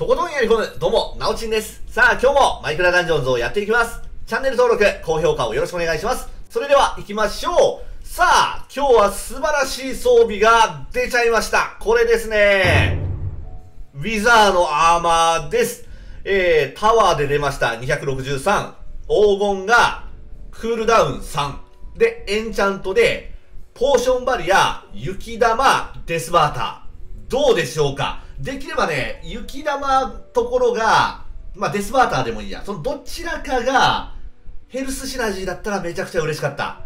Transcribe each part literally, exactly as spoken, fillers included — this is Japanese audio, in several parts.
とことんやり込む、どうも、なおちんです。さあ、今日もマイクラダンジョンズをやっていきます。チャンネル登録、高評価をよろしくお願いします。それでは、行きましょう。さあ、今日は素晴らしい装備が出ちゃいました。これですね。ウィザーのアーマーです。えー、タワーで出ました。にひゃくろくじゅうさん。黄金が、クールダウンさん。で、エンチャントで、ポーションバリア、雪玉、デスバーター。どうでしょうか？できればね、雪玉ところが、まあ、デスバーターでもいいや。そのどちらかが、ヘルスシナジーだったらめちゃくちゃ嬉しかった。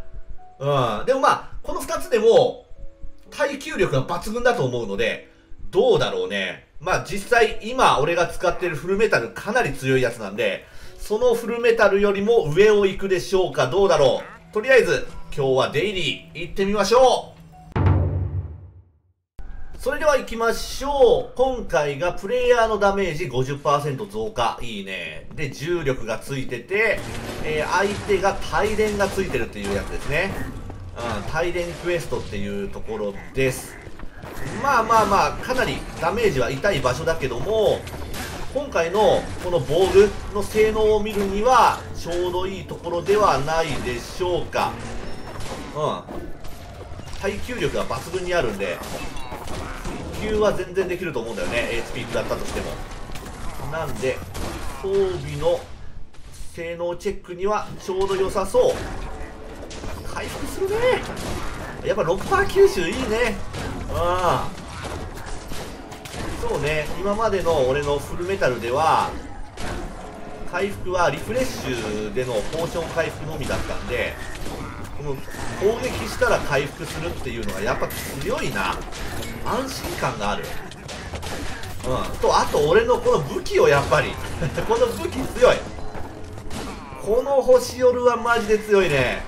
うん。でもまあ、この二つでも、耐久力が抜群だと思うので、どうだろうね。まあ、実際、今俺が使ってるフルメタルかなり強いやつなんで、そのフルメタルよりも上を行くでしょうか。どうだろう。とりあえず、今日はデイリー、行ってみましょう。それでは行きましょう。今回がプレイヤーのダメージ ごじゅっパーセント 増加。いいね。で、重力がついてて、えー、相手が帯電がついてるっていうやつですね。うん、帯電クエストっていうところです。まあまあまあ、かなりダメージは痛い場所だけども、今回のこの防具の性能を見るにはちょうどいいところではないでしょうか。うん。耐久力が抜群にあるんで、普及は全然できると思うんだよね。エイチピー だったとしても。なんで、装備の性能チェックにはちょうど良さそう。回復するね。やっぱ ろくパーセント 吸収いいね。うん。そうね。今までの俺のフルメタルでは、回復はリフレッシュでのポーション回復のみだったんで、この攻撃したら回復するっていうのがやっぱ強いな。安心感がある。うん。と、あと俺のこの武器をやっぱり。この武器強い。この星夜はマジで強いね。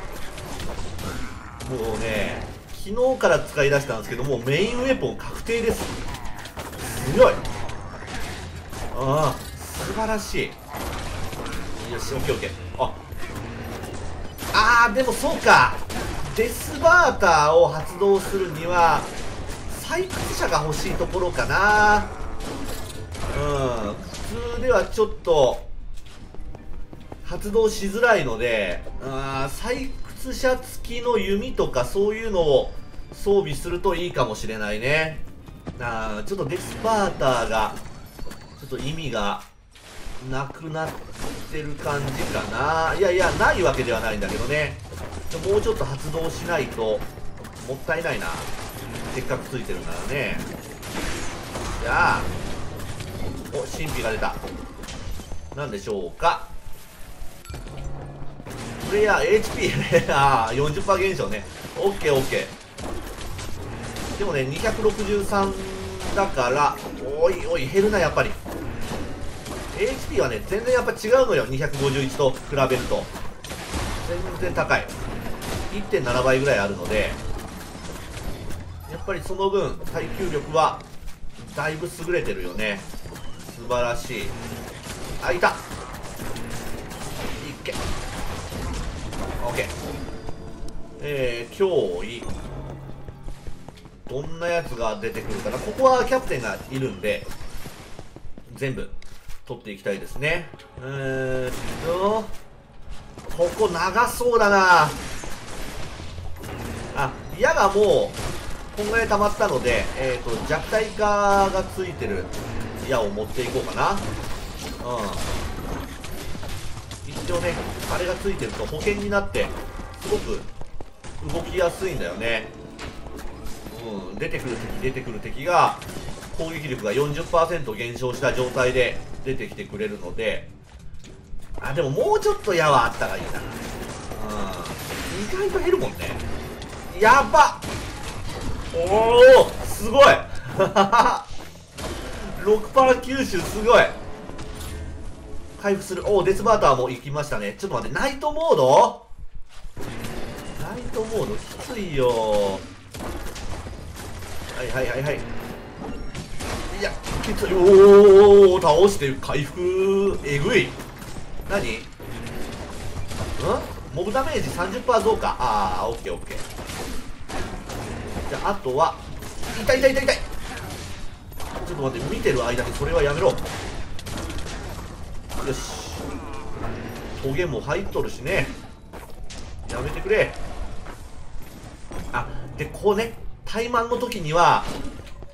もうね、昨日から使い出したんですけど、もうメインウェポン確定です。強い。ああ、素晴らしい。よし、オッケーオッケー。あ、あー、でもそうか。デスバーターを発動するには、採掘者が欲しいところかな。うん、普通ではちょっと発動しづらいので、うん、採掘者付きの弓とかそういうのを装備するといいかもしれないね。あ、ちょっとデスバーターがちょっと意味がなくなってる感じかな。いやいや、ないわけではないんだけどね。もうちょっと発動しないともったいないな。せっかくついてるならね。じゃあ、お、神秘が出た。なんでしょうか。プレイヤー エイチピー あー よんじゅっパーセント 減少ね。 オーケーオーケー。 でもね、にひゃくろくじゅうさんだから、おいおい減るな。やっぱり エイチピー はね、全然やっぱ違うのよ。にひゃくごじゅういちと比べると全然高い。 いってんなな 倍ぐらいあるので、やっぱりその分耐久力はだいぶ優れてるよね。素晴らしい。あ、いた。いけ。 オーケー。 えー、脅威、どんなやつが出てくるかな。ここはキャプテンがいるんで全部取っていきたいですね。うーんと、ここ長そうだなあ。矢がもうこんぐらい溜まったので、えーと、弱体化がついてる矢を持っていこうかな。うん。一応ね、あれがついてると保険になって、すごく動きやすいんだよね。うん。出てくる敵、出てくる敵が、攻撃力が よんじゅっパーセント 減少した状態で出てきてくれるので、あ、でももうちょっと矢はあったらいいな。うん。意外と減るもんね。やばっ、おお、すごい。 ろくパーセント 吸収すごい。回復する。おお、デスバーターも行きましたね。ちょっと待って、ナイトモード、ナイトモードきついよ。はいはいはいはい。いや、きつい。おお、倒して回復。えぐい。何、ん、モブダメージ さんじゅっパーセント 増加。ああ、オッケーオッケー。じゃあ、あとは、痛い痛い痛い痛い。ちょっと待って、見てる間にそれはやめろ。よし、トゲも入っとるしね、やめてくれ。あ、でこうね、怠慢の時には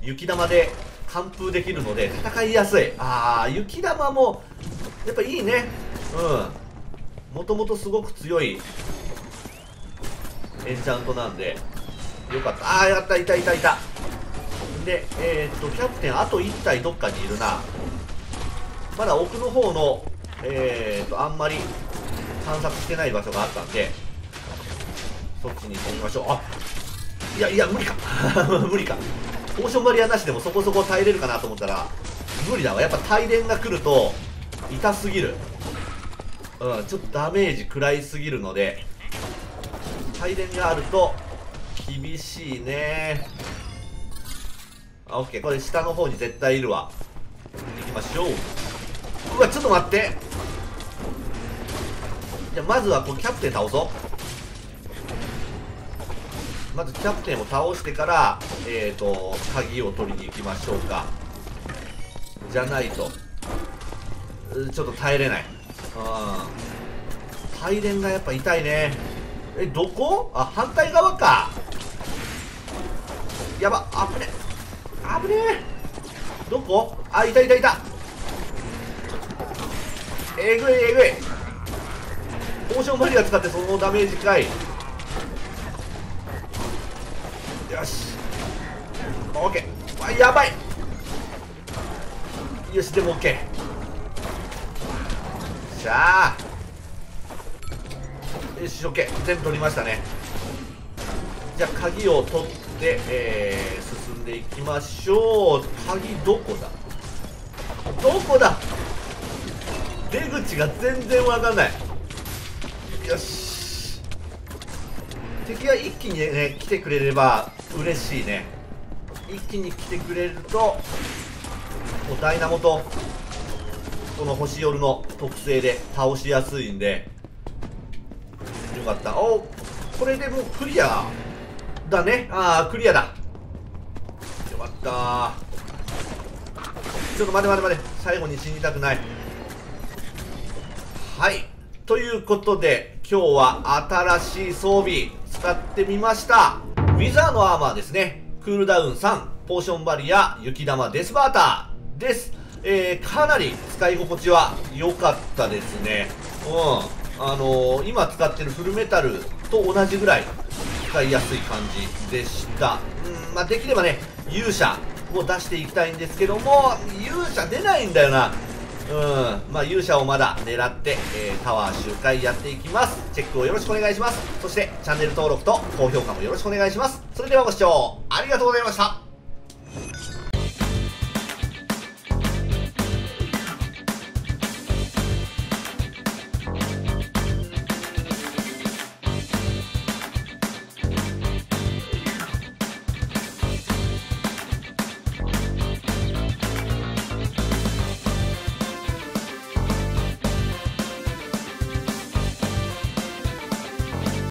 雪玉で完封できるので戦いやすい。あー、雪玉もやっぱいいね。うん、もともとすごく強いエンチャントなんでよかった。あー、やった、いたいたいた。でえー、っとキャプテンあといち体どっかにいるな。まだ奥の方のえー、っとあんまり探索してない場所があったんでそっちに行ってみましょう。あ、いやいや無理か無理か。ポーションバリアなしでもそこそこ耐えれるかなと思ったら無理だわ。やっぱ対電が来ると痛すぎる。うん、ちょっとダメージ食らいすぎるので対電があると厳しいね。あ、オッケー、これ下の方に絶対いるわ。行きましょう。うわ、ちょっと待って。じゃあまずはこうキャプテン倒そう。まずキャプテンを倒してから、えーと、鍵を取りに行きましょうか。じゃないと、ちょっと耐えれない。うん。対電がやっぱ痛いね。え、どこ？あ、反対側か。やば、危ねえ。危ねえ。どこ？あ、いたいたいた。えぐいえぐい。ポーションバリア使ってそのダメージかい。よし、オッケー。あ、やばい。よし、でもオッケー。よっしゃー。よし、オッケー。全部取りましたね。じゃあ鍵を取って、えー、進んでいきましょう。鍵どこだどこだ。出口が全然わかんない。よし、敵が一気にね来てくれれば嬉しいね。一気に来てくれるともうダイナモとこの星夜の特性で倒しやすいんでよかった。お、これでもうクリアだね。ああ、クリアだ。よかった。ちょっと待て待て待て、最後に死にたくない。はい、ということで今日は新しい装備使ってみました。ウィザーのアーマーですね。クールダウンさん、ポーションバリア、雪玉、デスバーターです。えー、かなり使い心地は良かったですね。うん、あのー、今使ってるフルメタルと同じぐらい使いやすい感じでした。うん、まあ、できればね勇者を出していきたいんですけども勇者出ないんだよな。うん、まあ勇者をまだ狙って、えー、タワー周回やっていきます。チェックをよろしくお願いします。そしてチャンネル登録と高評価もよろしくお願いします。それではご視聴ありがとうございました。